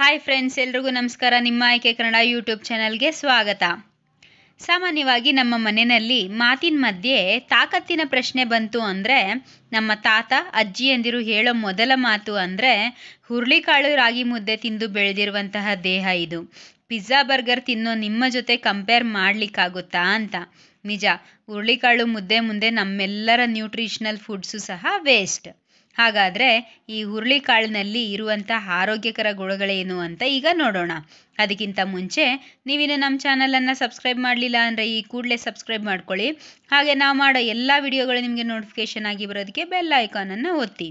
Hi friends, ಎಲ್ರಿಗೂ ನಮಸ್ಕಾರ. ನಿಮ್ಮ ಆಯ್ಕೆ ಕನ್ನಡ ಯೂಟ್ಯೂಬ್ ಚಾನಲ್ಗೆ ಸ್ವಾಗತ. ಸಾಮಾನ್ಯವಾಗಿ ನಮ್ಮ ಮನೆಯಲ್ಲಿ ಮಾತಿನ ಮಧ್ಯೆ ತಾಕತ್ತಿನ ಪ್ರಶ್ನೆ ಬಂತು ಅಂದರೆ ನಮ್ಮ ತಾತ ಅಜ್ಜಿಯಂದಿರು ಹೇಳೋ ಮೊದಲ ಮಾತು ಅಂದರೆ ಹುರುಳಿಕಾಳು ರಾಗಿ ಮುದ್ದೆ ತಿಂದು ಬೆಳೆದಿರುವಂತಹ ದೇಹ ಇದು, ಪಿಜ್ಜಾ ಬರ್ಗರ್ ತಿನ್ನೋ ನಿಮ್ಮ ಜೊತೆ ಕಂಪೇರ್ ಮಾಡಲಿಕ್ಕಾಗುತ್ತಾ ಅಂತ. ನಿಜ, ಹುರುಳಿಕಾಳು ಮುದ್ದೆ ಮುಂದೆ ನಮ್ಮೆಲ್ಲರ ನ್ಯೂಟ್ರಿಷನಲ್ ಫುಡ್ಸು ಸಹ ವೇಸ್ಟ್. ಹಾಗಾದರೆ ಈ ಹುರುಳಿಕಾಳಿನಲ್ಲಿ ಇರುವಂಥ ಆರೋಗ್ಯಕರ ಗುಣಗಳೇನು ಅಂತ ಈಗ ನೋಡೋಣ. ಅದಕ್ಕಿಂತ ಮುಂಚೆ ನೀವಿನ್ನು ನಮ್ಮ ಚಾನಲನ್ನು ಸಬ್ಸ್ಕ್ರೈಬ್ ಮಾಡಲಿಲ್ಲ ಅಂದರೆ ಈ ಕೂಡಲೇ ಸಬ್ಸ್ಕ್ರೈಬ್ ಮಾಡ್ಕೊಳ್ಳಿ. ಹಾಗೆ ನಾವು ಮಾಡೋ ಎಲ್ಲ ವಿಡಿಯೋಗಳು ನಿಮಗೆ ನೋಟಿಫಿಕೇಷನ್ ಆಗಿ ಬರೋದಕ್ಕೆ ಬೆಲ್ ಐಕಾನನ್ನು ಒತ್ತಿ.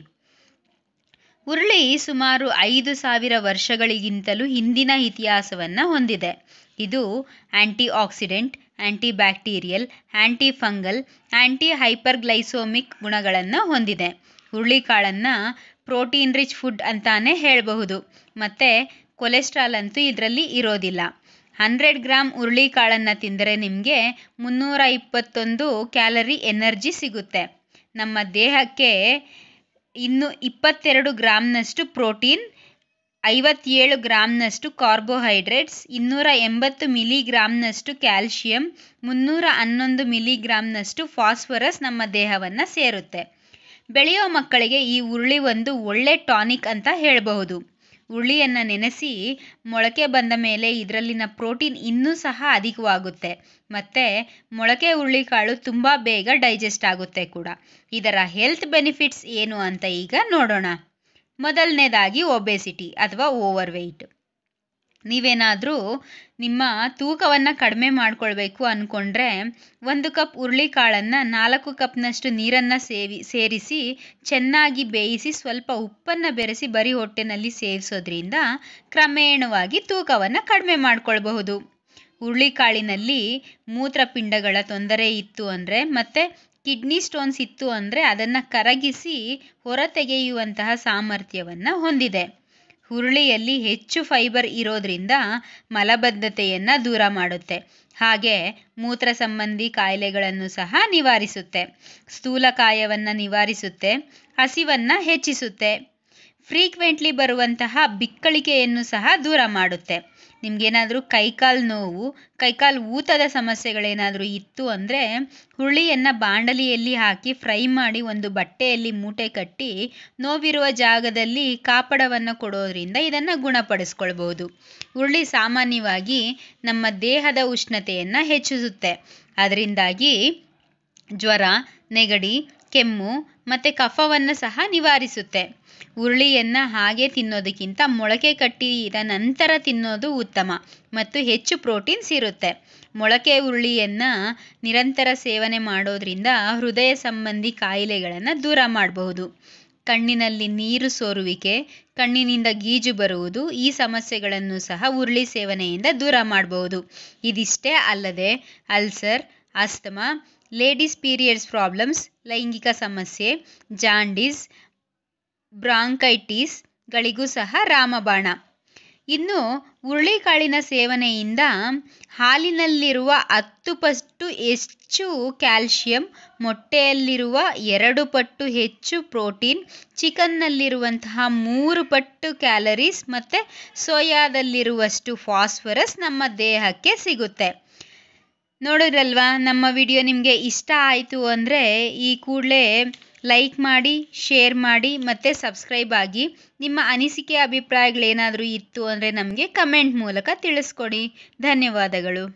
ಹುರುಳಿ ಸುಮಾರು 5,000 ವರ್ಷಗಳಿಗಿಂತಲೂ ಹಿಂದಿನ ಇತಿಹಾಸವನ್ನು ಹೊಂದಿದೆ. ಇದು antioxidant, antibacterial, antifungal, antihyperglycemic ಗುಣಗಳನ್ನು ಹೊಂದಿದೆ. ಹುರುಳಿಕಾಳನ್ನು ಪ್ರೋಟೀನ್ ರಿಚ್ ಫುಡ್ ಅಂತಾನೆ ಹೇಳಬಹುದು. ಮತ್ತು ಕೊಲೆಸ್ಟ್ರಾಲ್ ಅಂತೂ ಇದರಲ್ಲಿ ಇರೋದಿಲ್ಲ. 100 ಗ್ರಾಂ ಹುರುಳಿಕಾಳನ್ನು ತಿಂದರೆ ನಿಮಗೆ 321 ಕ್ಯಾಲರಿ ಎನರ್ಜಿ ಸಿಗುತ್ತೆ. ನಮ್ಮ ದೇಹಕ್ಕೆ ಇನ್ನು 22 ಗ್ರಾಮ್ನಷ್ಟು ಪ್ರೋಟೀನ್, 57 ಗ್ರಾಮ್ನಷ್ಟು ಕಾರ್ಬೋಹೈಡ್ರೇಟ್ಸ್, 280 ಮಿಲಿಗ್ರಾಮ್ನಷ್ಟು ಕ್ಯಾಲ್ಶಿಯಂ, 311 ಮಿಲಿಗ್ರಾಮ್ನಷ್ಟು ಫಾಸ್ಫರಸ್ ನಮ್ಮ ದೇಹವನ್ನು ಸೇರುತ್ತೆ. ಬೆಳೆಯೋ ಮಕ್ಕಳಿಗೆ ಈ ಹುರುಳಿ ಒಂದು ಒಳ್ಳೆ ಟಾನಿಕ್ ಅಂತ ಹೇಳಬಹುದು. ಹುರುಳಿಯನ್ನು ನೆನೆಸಿ ಮೊಳಕೆ ಬಂದ ಮೇಲೆ ಇದರಲ್ಲಿನ ಪ್ರೋಟೀನ್ ಇನ್ನೂ ಸಹ ಅಧಿಕವಾಗುತ್ತೆ. ಮತ್ತು ಮೊಳಕೆ ಹುರುಳಿಕಾಳು ತುಂಬ ಬೇಗ ಡೈಜೆಸ್ಟ್ ಆಗುತ್ತೆ ಕೂಡ. ಇದರ ಹೆಲ್ತ್ ಬೆನಿಫಿಟ್ಸ್ ಏನು ಅಂತ ಈಗ ನೋಡೋಣ. ಮೊದಲನೇದಾಗಿ ಒಬೆಸಿಟಿ ಅಥವಾ ಓವರ್ ವೆಯ್ಟ್. ನೀವೇನಾದರೂ ನಿಮ್ಮ ತೂಕವನ್ನು ಕಡಿಮೆ ಮಾಡಿಕೊಳ್ಬೇಕು ಅಂದ್ಕೊಂಡ್ರೆ 1 ಕಪ್ ಹುರುಳಿಕಾಳನ್ನು 4 ಕಪ್ನಷ್ಟು ನೀರನ್ನು ಸೇರಿಸಿ ಚೆನ್ನಾಗಿ ಬೇಯಿಸಿ ಸ್ವಲ್ಪ ಉಪ್ಪನ್ನು ಬೆರೆಸಿ ಬರೀ ಹೊಟ್ಟೆನಲ್ಲಿ ಸೇವಿಸೋದ್ರಿಂದ ಕ್ರಮೇಣವಾಗಿ ತೂಕವನ್ನು ಕಡಿಮೆ ಮಾಡಿಕೊಳ್ಬಹುದು. ಹುರುಳಿಕಾಳಿನಲ್ಲಿ ಮೂತ್ರಪಿಂಡಗಳ ತೊಂದರೆ ಇತ್ತು ಅಂದರೆ ಮತ್ತು ಕಿಡ್ನಿ ಸ್ಟೋನ್ಸ್ ಇತ್ತು ಅಂದರೆ ಅದನ್ನು ಕರಗಿಸಿ ಹೊರತೆಗೆಯುವಂತಹ ಸಾಮರ್ಥ್ಯವನ್ನು ಹೊಂದಿದೆ. ಹುರುಳಿಯಲ್ಲಿ ಹೆಚ್ಚು ಫೈಬರ್ ಇರೋದ್ರಿಂದ ಮಲಬದ್ಧತೆಯನ್ನು ದೂರ ಮಾಡುತ್ತೆ. ಹಾಗೆ ಮೂತ್ರ ಸಂಬಂಧಿ ಕಾಯಿಲೆಗಳನ್ನು ಸಹ ನಿವಾರಿಸುತ್ತೆ, ಸ್ಥೂಲಕಾಯವನ್ನು ನಿವಾರಿಸುತ್ತೆ, ಹಸಿವನ್ನು ಹೆಚ್ಚಿಸುತ್ತೆ, ಫ್ರೀಕ್ವೆಂಟ್ಲಿ ಬರುವಂತಹ ಬಿಕ್ಕಳಿಕೆಯನ್ನು ಸಹ ದೂರ ಮಾಡುತ್ತೆ. ನಿಮಗೇನಾದರೂ ಕೈಕಾಲು ನೋವು, ಕೈಕಾಲು ಊತದ ಸಮಸ್ಯೆಗಳೇನಾದರೂ ಇತ್ತು ಅಂದರೆ ಹುರುಳಿಯನ್ನು ಬಾಣಲಿಯಲ್ಲಿ ಹಾಕಿ ಫ್ರೈ ಮಾಡಿ ಒಂದು ಬಟ್ಟೆಯಲ್ಲಿ ಮೂಟೆ ಕಟ್ಟಿ ನೋವಿರುವ ಜಾಗದಲ್ಲಿ ಕಾಪಡವನ್ನು ಕೊಡೋದ್ರಿಂದ ಇದನ್ನು ಗುಣಪಡಿಸ್ಕೊಳ್ಬೋದು. ಹುರುಳಿ ಸಾಮಾನ್ಯವಾಗಿ ನಮ್ಮ ದೇಹದ ಉಷ್ಣತೆಯನ್ನು ಹೆಚ್ಚಿಸುತ್ತೆ. ಅದರಿಂದಾಗಿ ಜ್ವರ, ನೆಗಡಿ, ಕೆಮ್ಮು ಮತ್ತು ಕಫವನ್ನು ಸಹ ನಿವಾರಿಸುತ್ತೆ. ಹುರುಳಿಯನ್ನು ಹಾಗೆ ತಿನ್ನೋದಕ್ಕಿಂತ ಮೊಳಕೆ ಕಟ್ಟಿದ ನಂತರ ತಿನ್ನೋದು ಉತ್ತಮ ಮತ್ತು ಹೆಚ್ಚು ಪ್ರೋಟೀನ್ಸ್ ಇರುತ್ತೆ. ಮೊಳಕೆ ಹುರುಳಿಯನ್ನು ನಿರಂತರ ಸೇವನೆ ಮಾಡೋದ್ರಿಂದ ಹೃದಯ ಸಂಬಂಧಿ ಕಾಯಿಲೆಗಳನ್ನು ದೂರ ಮಾಡಬಹುದು. ಕಣ್ಣಿನಲ್ಲಿ ನೀರು ಸೋರುವಿಕೆ, ಕಣ್ಣಿನಿಂದ ಗೀಜು ಬರುವುದು, ಈ ಸಮಸ್ಯೆಗಳನ್ನು ಸಹ ಹುರುಳಿ ಸೇವನೆಯಿಂದ ದೂರ ಮಾಡಬಹುದು. ಇದಿಷ್ಟೇ ಅಲ್ಲದೆ ulcer, asthma, ladies periods problems, ಲೈಂಗಿಕ ಸಮಸ್ಯೆ, ಜಾಂಡೀಸ್, ಬ್ರಾಂಕೈಟಿಸ್ಗಳಿಗೂ ಸಹ ರಾಮಬಾಣ. ಇನ್ನು ಹುರುಳಿಕಾಳಿನ ಸೇವನೆಯಿಂದ ಹಾಲಿನಲ್ಲಿರುವ 10 ಪಟ್ಟು ಹೆಚ್ಚು ಕ್ಯಾಲ್ಶಿಯಂ, ಮೊಟ್ಟೆಯಲ್ಲಿರುವ 2 ಪಟ್ಟು ಹೆಚ್ಚು ಪ್ರೋಟೀನ್, ಚಿಕನ್ನಲ್ಲಿರುವಂತಹ 3 ಪಟ್ಟು ಕ್ಯಾಲರೀಸ್ ಮತ್ತು ಸೋಯಾದಲ್ಲಿರುವಷ್ಟು ಫಾಸ್ಫರಸ್ ನಮ್ಮ ದೇಹಕ್ಕೆ ಸಿಗುತ್ತೆ. ನೋಡಿದ್ರಲ್ವಾ, ನಮ್ಮ ವಿಡಿಯೋ ನಿಮಗೆ ಇಷ್ಟ ಆಯಿತು ಅಂದರೆ ಈ ಕೂಡಲೇ ಲೈಕ್ ಮಾಡಿ, ಶೇರ್ ಮಾಡಿ ಮತ್ತು ಸಬ್ಸ್ಕ್ರೈಬ್ ಆಗಿ. ನಿಮ್ಮ ಅನಿಸಿಕೆ, ಅಭಿಪ್ರಾಯಗಳೇನಾದರೂ ಇತ್ತು ಅಂದರೆ ನಮಗೆ ಕಮೆಂಟ್ ಮೂಲಕ ತಿಳಿಸ್ಕೊಡಿ. ಧನ್ಯವಾದಗಳು.